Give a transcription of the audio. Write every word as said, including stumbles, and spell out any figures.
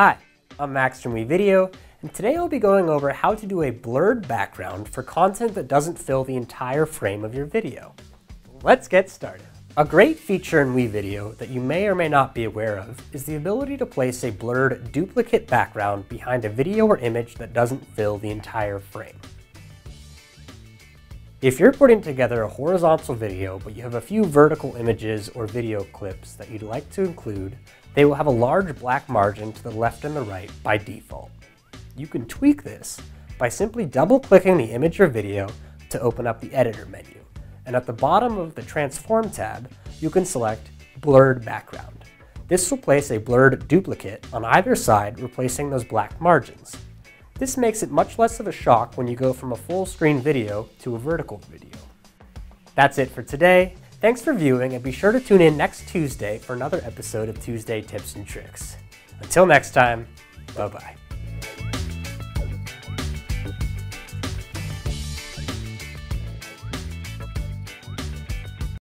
Hi, I'm Max from WeVideo, and today I'll be going over how to do a blurred background for content that doesn't fill the entire frame of your video. Let's get started. A great feature in WeVideo that you may or may not be aware of is the ability to place a blurred duplicate background behind a video or image that doesn't fill the entire frame. If you're putting together a horizontal video, but you have a few vertical images or video clips that you'd like to include, they will have a large black margin to the left and the right by default. You can tweak this by simply double-clicking the image or video to open up the editor menu. And at the bottom of the Transform tab, you can select Blurred Background. This will place a blurred duplicate on either side, replacing those black margins. This makes it much less of a shock when you go from a full screen video to a vertical video. That's it for today. Thanks for viewing, and be sure to tune in next Tuesday for another episode of Tuesday Tips and Tricks. Until next time, bye-bye.